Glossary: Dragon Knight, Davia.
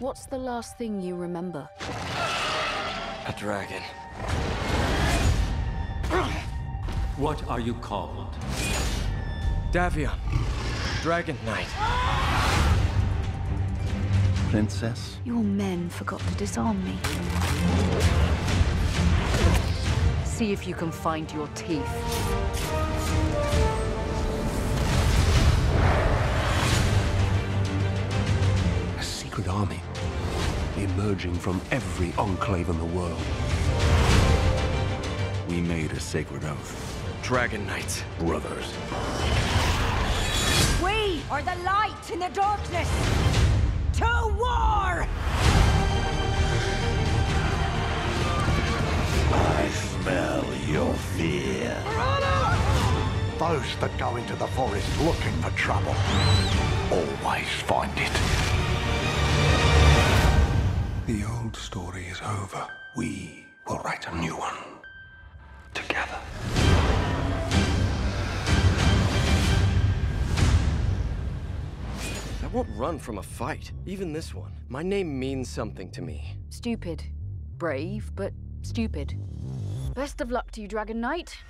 What's the last thing you remember? A dragon. What are you called? Davia, Dragon Knight. Princess? Your men forgot to disarm me. See if you can find your teeth. A secret army, emerging from every enclave in the world. We made a sacred oath. Dragon Knights, brothers. We are the light in the darkness. To war! I smell your fear. Those that go into the forest looking for trouble always find it. The old story is over. We will write a new one. Together. I won't run from a fight, even this one. My name means something to me. Stupid. Brave, but stupid. Best of luck to you, Dragon Knight.